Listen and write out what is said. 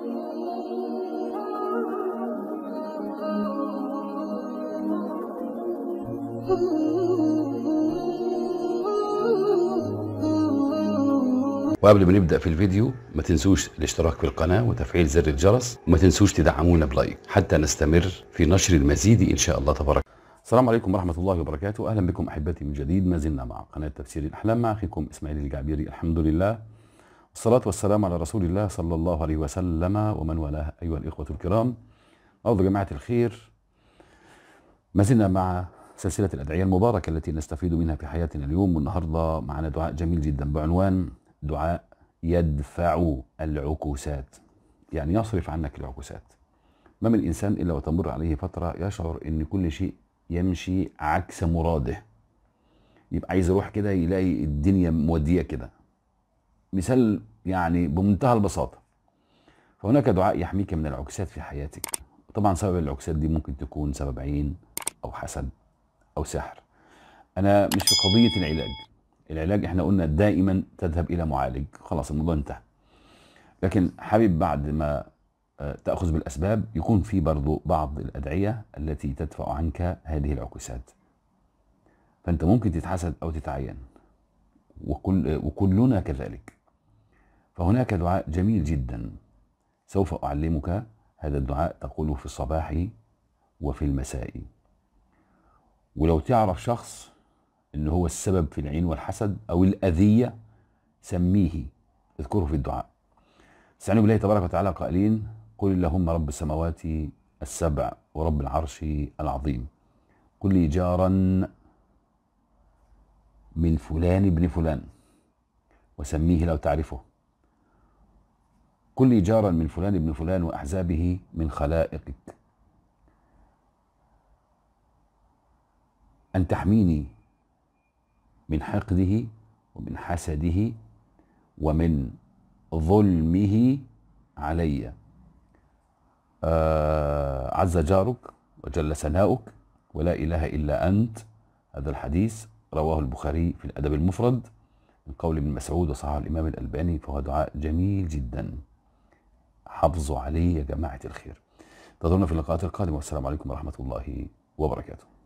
وقبل ما نبدأ في الفيديو ما تنسوش الاشتراك في القناة وتفعيل زر الجرس، وما تنسوش تدعمونا بلايك حتى نستمر في نشر المزيد إن شاء الله تبارك. السلام عليكم ورحمة الله وبركاته، أهلا بكم أحبتي من جديد. ما زلنا مع قناة تفسير الأحلام مع أخيكم إسماعيل الجعبيري. الحمد لله والصلاة والسلام على رسول الله صلى الله عليه وسلم ومن والاه. أيها الإخوة الكرام، أرجو جماعة الخير ما زلنا مع سلسلة الأدعية المباركة التي نستفيد منها في حياتنا اليوم، والنهاردة معنا دعاء جميل جدا بعنوان دعاء يدفع العكوسات، يعني يصرف عنك العكوسات. ما من إنسان إلا وتمر عليه فترة يشعر إن كل شيء يمشي عكس مراده، يبقى عايز يروح كده يلاقي الدنيا مودية كده. مثال يعني بمنتهى البساطة. فهناك دعاء يحميك من العكسات في حياتك. طبعا سبب العكسات دي ممكن تكون سبب عين أو حسد أو سحر. أنا مش في قضية العلاج احنا قلنا دائما تذهب إلى معالج، خلاص الموضوع انتهى. لكن حابب بعد ما تأخذ بالأسباب يكون في برضو بعض الأدعية التي تدفع عنك هذه العكوسات. فأنت ممكن تتحسد أو تتعين، وكلنا كذلك. فهناك دعاء جميل جدا سوف أعلمك. هذا الدعاء تقوله في الصباح وفي المساء. ولو تعرف شخص إن هو السبب في العين والحسد أو الأذية سميه، اذكره في الدعاء. استعينوا بالله تبارك وتعالى قائلين: قل اللهم رب السماوات السبع ورب العرش العظيم، قل لي جارا من فلان ابن فلان، وسميه لو تعرفه، قل لي جارا من فلان ابن فلان وأحزابه من خلائقك، أن تحميني من حقده ومن حسده ومن ظلمه علي. عز جارك وجل ثناؤك ولا إله إلا أنت. هذا الحديث رواه البخاري في الأدب المفرد من قول ابن مسعود، وصححه الإمام الألباني. فهو دعاء جميل جدا، حافظوا عليه يا جماعة الخير. انتظرونا في اللقاءات القادمة، والسلام عليكم ورحمة الله وبركاته.